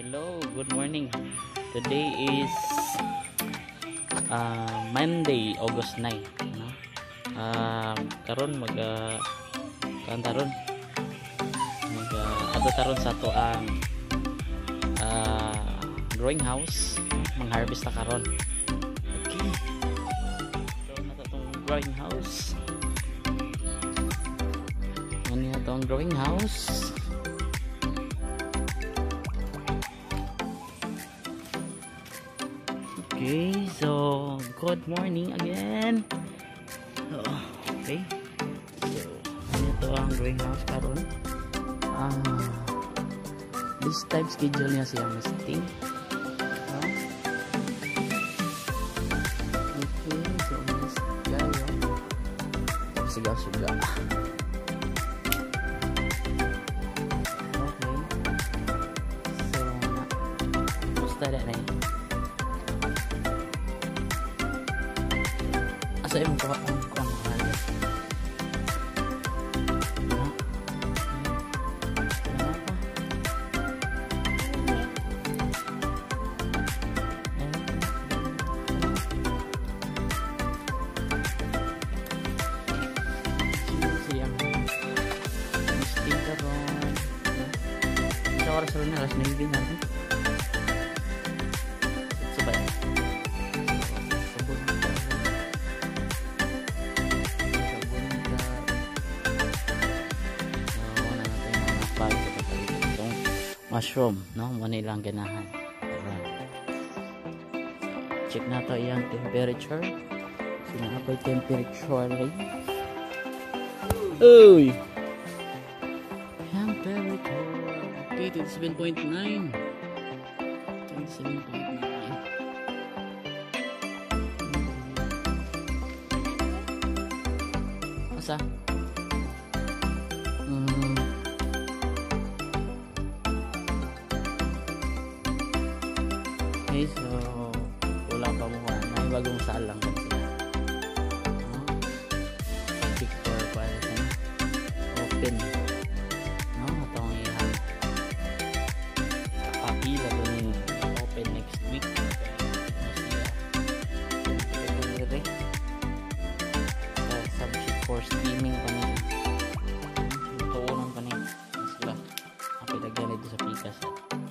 Hello, good morning. Today is Monday, August 9. Karon taron sa to ang growing house, mangharvest ta karon. Okay. So na tong growing house. Ani tong growing house. Okay, so good morning again. Okay, so ito ang greenhouse karon. This type schedule niya siya nesting. Okay, so siga. Okay, so musta na eh. Saya mau coba on aja. Siang. Stiker on. Kita harus selalu harus nungguin nanti. Mushroom, no? Muna ilang ganahan. Check na to iyang temperature. Sinaapay temperature rin. Uy! Temperature. Okay, 27.9. 27.9. Asa? Okay, so wala pa mukha, may bagong saal lang kasi picture pa rin open itong ilang kapapila doon open next week subject for steaming pa rin tuunan pa rin mas lang kapilagyan ito sa pikas.